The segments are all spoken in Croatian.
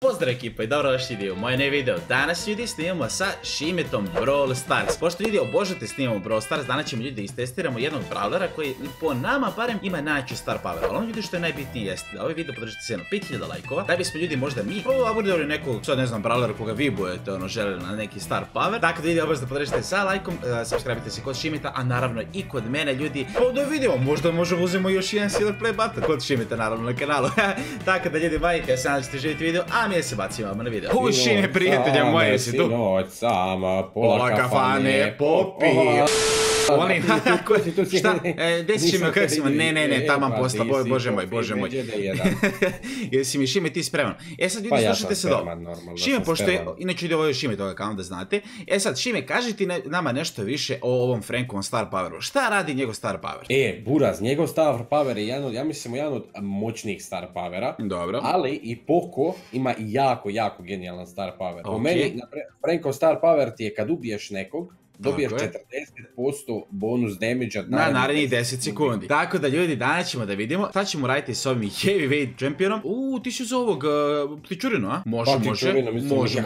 Pozdrav ekipa i dobrodošli u moje novi video. Danas ljudi snimamo sa Shimetom Brawl Stars. Pošto ljudi obožate snimamo Brawl Stars, danas ćemo ljudi istestiramo jednog brawlera koji po nama barem ima najjaču Star Power. Ali ono ljudi što je najbitnije jeste da ovaj video podržite se na 5000 lajkova, da bismo ljudi možda mi abordovali nekog, sad ne znam, brawlera koga vi bojete, ono želeli na neki Star Power. Tako da ljudi obavezno podržite sa lajkom, subscribe-te se kod Shimeta, a naravno i kod mene ljudi. Pa da vidimo, možda možemo uzmemo još jedan silver play button kod Shimeta naravno na kanalu. Tako da ljudi baj, ja se nadam da ćete živjeti video, a mi se bacimo na video. Ušine prijatelja moje, jesi tu? Noć sama, pola kafane, popio. Oni, šta? Desi Šime, kako si? Ne, taman posla, bože moj. Jesi mi Šime ti spreman? E sad ljudi, slušajte se dobro. Šime, pošto je, inače ljudi ovo je Šime toga kanala da znate. E sad Šime, kaži ti nama nešto više o ovom Frankovom Star Poweru. Šta radi njegov Star Power? E, Buraz, njegov Star Power je ja mislim jedan od moćnijih Star Powera. Dobro. Ali i Poco ima jako genijalan Star Power. Po meni, Frankov Star Power ti je kad ubiješ nekog, dobiješ 40% bonus damage-a na narednih 10 sekundi. Tako da ljudi, danas ćemo da vidimo šta ćemo raditi s ovim heavyweight championom. Uuu, ti si uz ovog ptičurinu, a? Može. Slušaj,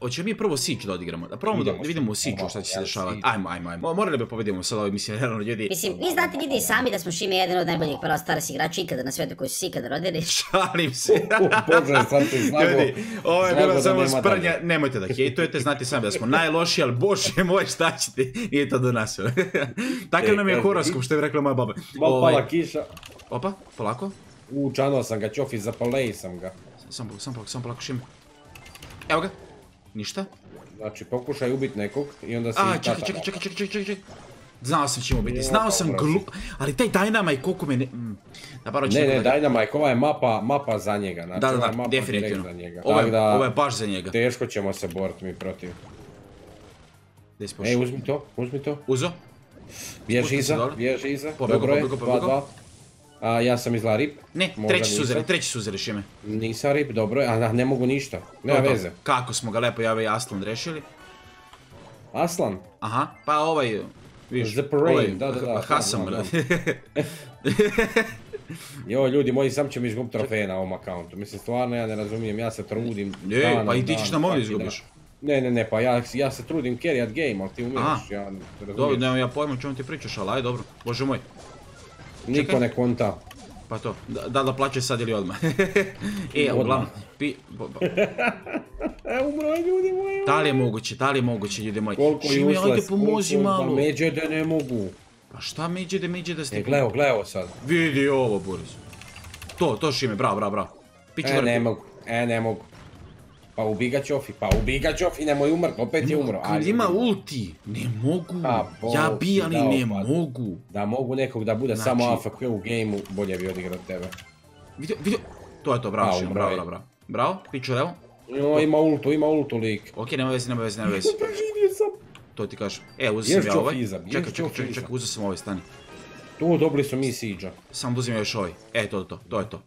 hoćemo mi prvo Siege da odigramo. Da probamo da vidimo u Siege-u šta će se dešavati. Ajmo. Morali bi pobedimo sad ovih, mislim, realno ljudi. Mislim, vi znate ljudi sami da smo Šime jedan od najboljih Brawl Stars igrača ikada na svetu koji su se ikada rodili. Šalim se. Ljudi, ovo je bilo samo sprnja, nemojte da hejtujete, znate sami da smo najloši, ali bože moj šta će ti, nije to do nas. Takav nam je horoskop što je rekla moja baba. Malo pala kiša. Opa, polako. Čanao sam ga, čofi, zapalej sam ga. Sam polako Šime. Evo ga, ništa. Znači pokušaj ubit nekog i onda se... Čekaj. Znao sam čim ubiti, znao sam glup, ali taj Dynamite koliko me ne... Ne, Dynamite, ova je mapa za njega. Da, definitivno. Ovo je baš za njega. Teško ćemo se boriti mi protiv. Ej, uzmi to. Uzo. Bježi iza. Dobro je, 2-2. Ja sam izla rip. Ne, treći su uzeli Šime. Nisam rip, dobro je, a ne mogu ništa. Nema veze. Kako smo ga lepo ja i Aslan rešili. Aslan? Aha, pa ovaj... Da. Hasan, brad. Jo, ljudi moji, sam ćemo izgubiti trofeje na ovom akauntu. Mislim, stvarno ja ne razumijem, ja se trudim. Ne, pa i ti ćeš nam ovdje izgubiš. Ne, pa ja se trudim carry at game, ali ti umiješ, ja ne razumiješ. Dobro, nemam ja pojma čemu ti pričaš, ali aj dobro, bože moj. Niko ne konta. Pa to, da plaćaš sad ili odmah. E, uglavnom, pi... Umro je, ljudi moji. Da li je moguće, ljudi moji. Šime, ajde pomozi malo. Pa međe da ne mogu. Pa šta međe da ste... Gledo sad. Vidi ovo, Boris. To Šime, bravo. Ne mogu. Pa ubi ga Čofi, nemoj umrt, opet je umro. Kad ima ulti, ne mogu, ja bi, ali ne mogu. Da mogu nekog da bude samo AFK u gameu, bolje bi odigrao tebe. Vidio, to je to, bravo, piču levo. Ima ultu lik. Ok, nema vezi. To ti kažem, uzem ja ovaj, čekaj, uzem sam ovaj, stani. Tu dobili su mi Siege-a. Samo uzem još ovaj, to je to.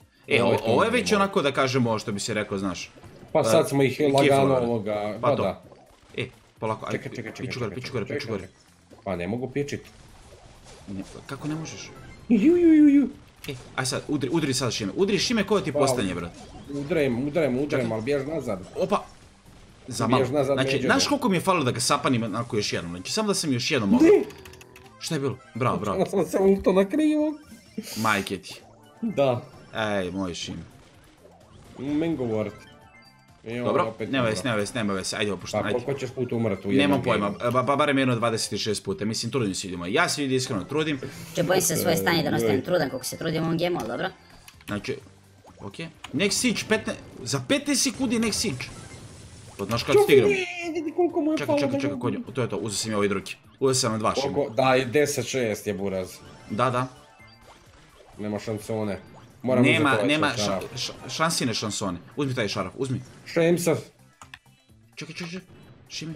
Ovo je već onako da kažem ovo što bi si rekao, znaš. Pa sad smo ih lagano ovoga, da. Polako, ajde, piču gore. Pa ne mogu pičit. Kako ne možeš? Aj sad, udri Šime, koja ti postanje, brat? Udrajem, ali bjež nazad. Opa! Zamalo, znači, znaš koliko mi je falilo da ga sapanim onako još jednom, znači, samo da sam još jednom mogao. Šta je bilo? Bravo. Ja sam se ulto nakrivo. Majke ti. Da. Ej, moj Šime. Mengovort. Dobro, nema vese, ajde opuštam, ajde. Pa koliko ćeš puta umrati u jednom genu? Nemam pojma, pa barem jedno 26 puta, mislim trudim se idemo, ja se vidi iskreno trudim. Če bojim se svoje stanje da nastavim trudan koliko se trudim u ovom genu, ali dobro? Znači, okej, nek Siege, za 15 sekundi nek Siege. Znaš kada stignem? Čekaj, konjo, to je to, uzeo sam ja ovi drugi, uzeo sam na 2 Šime. Daj, 10-6 je Buraz. Da. Nema šansone. Nema šansine šansone. Uzmi taj šaraf, uzmi. Šemsav. Čekaj. Šime.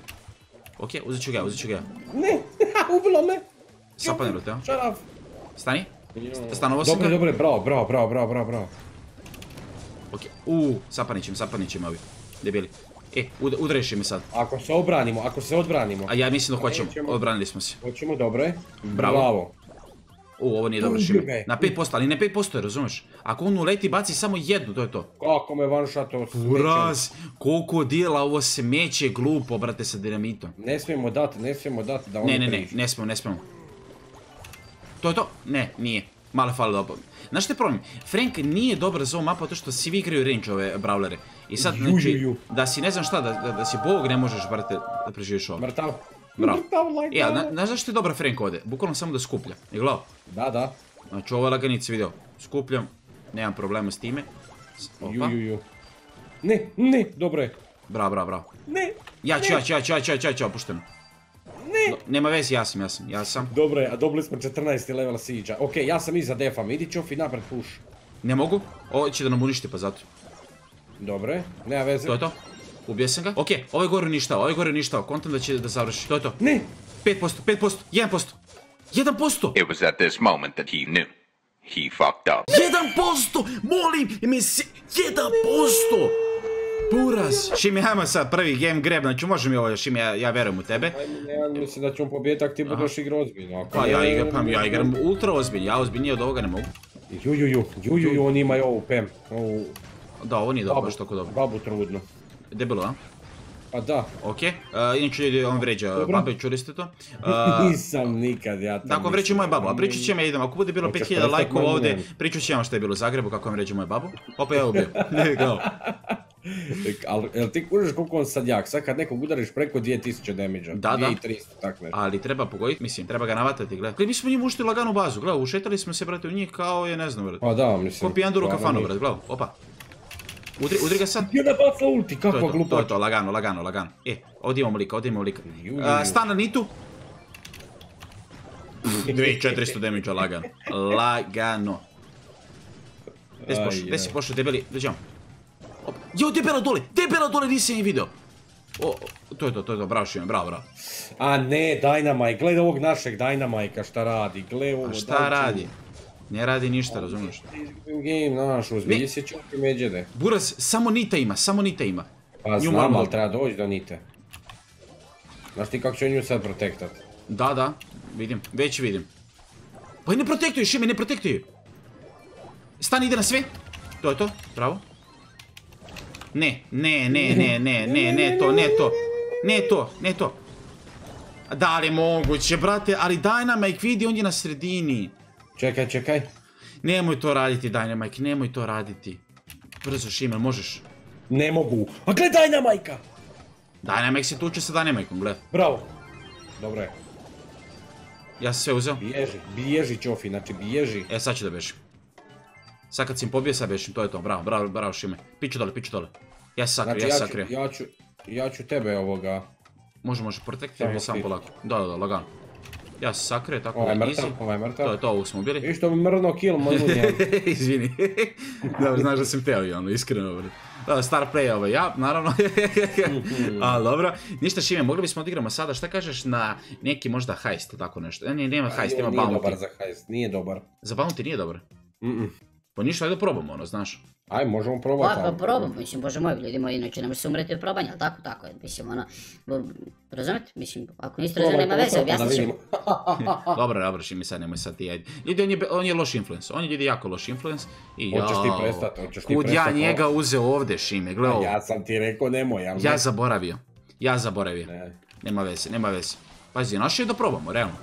Okej, uzet ću ga. Ne, ubilo me. Sapanilo te, a? Šaraf. Stani. Stanovo sam ga. Dobre, bravo. Okej, sapanit će me ovi. Debeli. Udreši me sad. Ako se odbranimo. A ja mislim da hoćemo, odbranili smo se. Hoćemo, dobro je. Bravo. U, ovo nije dobro, Šime. Na 5%, ali ne 5%, razumeš? Ako on uleti, baci samo jednu, to je to. Kako me vanša to smeće? Raz, koliko dijela ovo smeće glupo, brate, sa dinamitom. Ne smijemo dati, ne smijemo dati da ono priđe. Ne smijemo. To je to? Ne, nije. Malo fali da opavim. Znaš što je problem? Frank nije dobar za ovu mapu, to što svi igraju range ove brawlere. I sad, znači, da si ne znam šta, da si bog ne možeš, brate, da preživiš ovo. Mrtav. Bravo. Znaš zašto je dobra Frank ovdje? Bukvalno samo da skuplja. Je glavo? Da, da. Znači ovo je laganic video. Skupljam. Nemam problema s time. Opa. Ne, ne, dobro je. Bravo, bravo, bravo. Ne. Ja ću, opušteno. Ne. Nema vezi, ja sam. Dobro je, a dobili smo 14. level Siege-a. Okej, ja sam iza defam, idi ću off i napred push. Ne mogu, ovo će da nam uništi pa zato. Dobro je, nema veze. To je to. Ubio sam ga. Okej, ovaj gore uništao, Kontam da će da završi. To je to. Ne! 5%, 1%. 1%! 1%! Molim mi se! 1%! Puraz! Šime, ajmo sad prvi game grab. Znači može mi ovo, Šime, ja verujem u tebe. Ajmo, mislim da ću vam pobijeti ako ti budoš igra ozbiljno. Pa ja igram ultra ozbiljno, ja ozbiljnije od ovoga ne mogu. Jujuju, oni imaju ovu pem. Da, ovo nije dobro, baš tako dobro. Babu trudno. Debelo, a? Pa da. Okej, inače ljudi on vređa babe, čuli ste to? Nisam nikad, ja tam. Tako vređa moju babu, a pričat ćemo, idemo, ako bude bilo 5000 lajkova ovdje, pričat ćemo što je bilo u Zagrebu, kako vam vređa moju babu. Opa, ja ubio, ne gao. Jel ti kužeš koliko on sad jak, sad kad nekog udariš preko 2000 damage-a, 2300, tako nešto. Ali treba pogoditi, mislim, treba ga navatati, gledaj. Gledaj, mi smo njim ušli lagano u bazu, gledaj, ušetali smo se, brate, u njih kao je, ne znam, brate. Pa da, mislim. Udri ga sad. Ja da bacla ulti, kakva glupača. To je to, lagano. Ovdje imamo lika, Stan na Nitu. 2400 damage-a, lagano. Gdje si pošao, debeli, dođemo. Jo, debelo dole, nisi ni video. To je to, bravo Šime, bravo. A ne, Dynamite, gledaj ovog našeg Dynamite-a šta radi, gledaj ovo. A šta radi? Ne radi ništa, razumiješ? Game, naš, uzbilji se čuti međede. Buras, samo Nita ima. Pa znam, ali treba doći do Nite. Znaš ti kako će nju sad protektat? Da, vidim. Pa i ne protektuju, Šime, ne protektuju. Stan ide na sve. To je to, bravo. Ne to. Da li je moguće, brate, ali Dynamite vidi, on je na sredini. Čekaj. Nemoj to raditi, Dynamite, nemoj to raditi. Brzo, Šime, možeš? Ne mogu. A gled Dynamite-a! Dynamite se tuče sa Dynamite-om, gled. Bravo. Dobro je. Ja sam sve uzeo. Biježi Čofi, znači biježi. E, sad ću da bešim. Sad kad si im pobije, sad bešim, to je to. Bravo, Šime. Piću dole. Ja se sakrio, Ja ću tebe ovoga... Može, protekti mi sam polako. Da, lagano. Ja se sakre, tako da je easy. Ovo je mrtav. To ovog smo ubili. Viš to mi mrno kill, moj ljudi. Izvini. Dobro, znaš da sam teo, ono, iskreno. Star play ovo, ja, naravno. A, dobro. Ništa, Šime, mogli bismo odigramo sada, šta kažeš na neki možda heist, tako nešto. Nema heist, ima bounty. Nije dobar za heist, nije dobar. Za bounty nije dobar? Pa ništa, ajde probamo, ono, znaš. Aj, možemo probati. Pa probam, mislim, bože moj, ljudi moji, inače ne može se umreti od probanja, ali tako je, mislim, ono, razumete, mislim, ako niste razumeli, nema veze, objasnit ćemo. Dobro, Šime, sad nemoj sad ti, ajde. Ljudi, on je loš influence, on je ljudi jako loš influence i jao, kud ja njega uzeo ovdje, Šime, gle ovo. Ja sam ti rekao, nemoj, ja. Ja zaboravio, nema veze. Pazi, naše je da probamo, realno.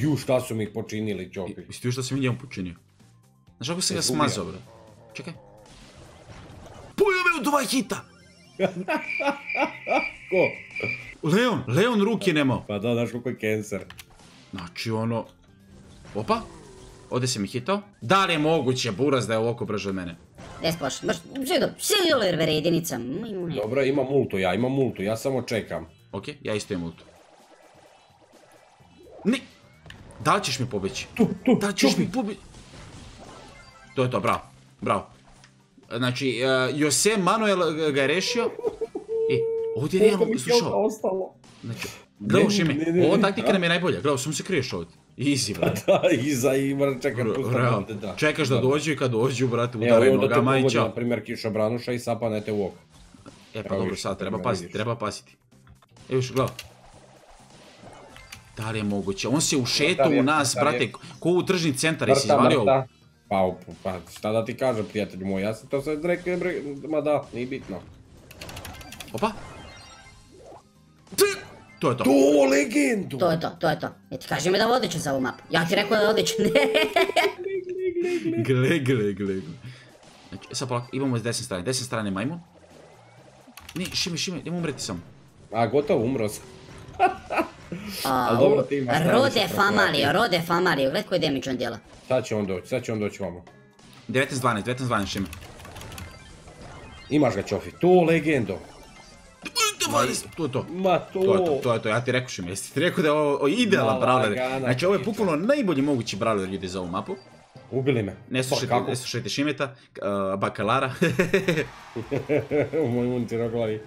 Ju, šta su mi počinili, Čopi. Isti još da sam njemu počinio. Znaš kako sam ga smazao, bro? Čekaj. Pojio me u 2 hita! Ko? Leon ruke nemao. Pa da, znaš kako je cancer. Znači ono... Opa! Ovdje se mi hitao. Da li je moguće, Buraz, da je ovako brže od mene? Despoš, baš žido, silver jedinica. Dobro, imam ultu, ja samo čekam. Okej, ja isto imam ultu. Ne! Da li ćeš mi pobeći? Da li ćeš mi pobeći? To je to, bravo. Znači, Jose Manuel ga je rešio. Ovdje je realno, slušao. Znači, gledaj Šime, ova taktika nam je najbolja. Gledaj, samo se kriješ ovdje. Easy, brate. Da, iza i moram čekati. Čekaš da dođu i kad dođu, brate, udaraj noga, majča. Evo da te pogodi, na primjer, kišobranuša i sapanete u oko. E pa dobro, sad, treba pasiti. Evo što, gledaj. Da li je moguće? On se ušetao u nas, brate, ko u tržni centar, jesi izvalio? Pa šta da ti kažem, prijatelj moj, ja sam to sve rekao, ma da, nije bitno. Opa! To je to. To, legendu! To je to, to je to. Ja ti kažem da odliču za ovu mapu. Ja ti rekao da odliču. Gle, gle, gle. Sad polako, imamo s desne strane. Desne strane majmun. Ne, Šime, Šime, nemoj umreti sam. A, gotovo, umro sam. Rode Famalio, Rode Famalio, gled koji damage on djela. Sad će on doći, sad će on doći vamo. 19-12, 19-12 Šime. Imaš ga Čofi, to legendo. To je to, to je to, ja ti rekao Šime, jesi ti rekao da je ovo idealan brawler. Znači ovo je bukvalno najbolji mogući brawler ljudi za ovu mapu. Ubili me. Ne slušajte Šimeta, bakalara. U moj munci roglavi.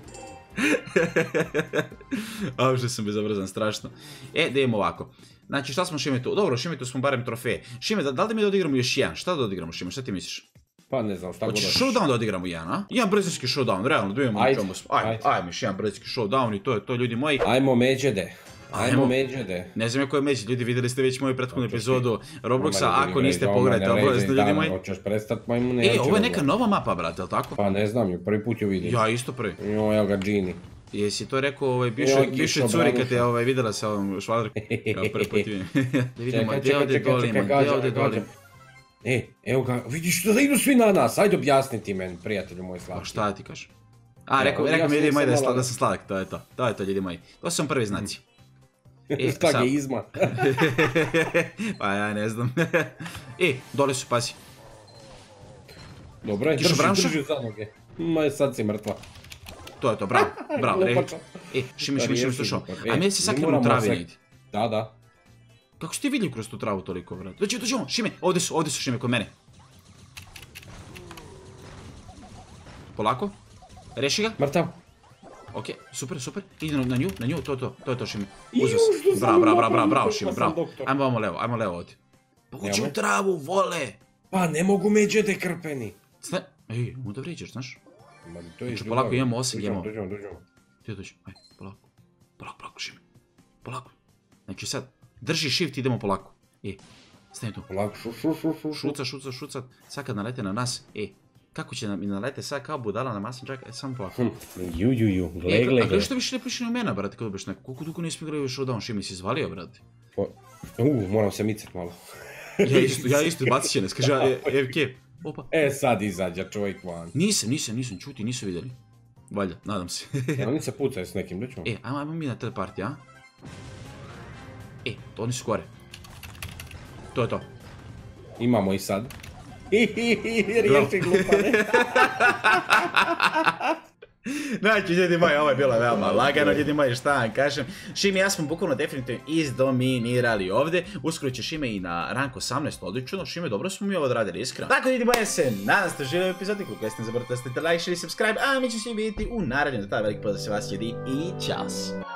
A uopšte sam bezobrazan, strašno. E, da idemo ovako. Znači šta smo Šimetu, dobro Šimetu smo barem trofeje. Šime, da li mi da odigramo još jedan? Šta da odigramo Šime, šta ti misliš? Pa ne znam šta god odiš. Hoćeš Showdown da odigramo jedan, a? Jedan brzinski Showdown, realno da imamo u čemu smo. Ajmo još jedan brzinski Showdown i to je to ljudi moji. Ajmo međede. Ajmo međede. Ne znam koje međede, ljudi videli ste već moju prethodnu epizodu Robloxa, ako niste pogledajte obavezno ljudi moji. Hoćeš prestat, majmu ne. E, ovo je neka nova mapa, brate, al tako? Pa ne znam, prvi put ju vidim. Ja isto prvi. Jo, evo ga Gini. Jesi to rekao ovaj bivšoj curi kad je ovaj videla sa ovom švadrkom kao prvi put vidim. Da vidimo gdje ovdje dole ima, gdje ovdje dole. E, evo ga, vidiš da idu svi na nas, ajde objasni ti meni, prijatelju moj slatki. Šta ti kažeš? A, rekao mi ljudi moji da sam sladak, to je to, to je to ljudi moji. To su vam prvi znaci. Skagijizma. Pa ja ne znam. E, dole su, pasi. Dobro, drži za noge. Ma, sad si mrtva. To je to, bravo, bravo. E, Šime, slušao. A mi se sakrimo u travi negdje. Da, da. Kako si ti vidljiv kroz tu travu toliko, bravo? Dođi on, Šime, ovdje su Šime, kod mene. Polako. Reši ga. Mrtav. Ok, super, super, idemo na nju, to je to Šime. Uzeo se, bravo Šime, bravo. Ajmo levo ovdje. Pa hoće u travu, vole! Pa ne mogu međede krpeni. Staj, ej, onda vrijeđaš, znaš? Znači, polako imamo 8 gemova. Dođemo. Ti dođi, aj, polako Šime. Polako. Znači sad, drži shift, idemo polako. Ej, stani tu. Polako, šucat, sad kad nalete na nas, ej. Kako će nam i nalete sad kao budala na masnim čaka, samo polako. Gle. A gledaj što biš liplišenje u mene, brate, kada biš neko. Koliko dugo nismo igrali u Showdown, Šime si izvalio, brate? Moram se micat malo. Ja isto, baci će nas, kaže FK. Opa. E sad izađa čovjek van. Nisam, čuti, nisu vidjeli. Valja, nadam se. Oni se pucaju s nekim, doćemo. E, ajmo mi na third party, a? E, to oni su gore. To je to. Imamo i sad. Riješi glupane. Znači ljudi moji, ovo je bilo veoma lagano, ljudi moji, šta vam kažem. Šime i ja smo bukvalno definitivno izdominirali ovdje. Uskoro će Šime i na rank 18 odlično. Šime, dobro smo mi ovo odradili, iskreno. Tako ljudi moji, se nadam ste živjeli epizodi. Klikajte ne zaboravite da stavite like, share i subscribe. A mi ćemo se vidjeti u narednjem, da tada veliki pozdrav se vas ljudi i čas.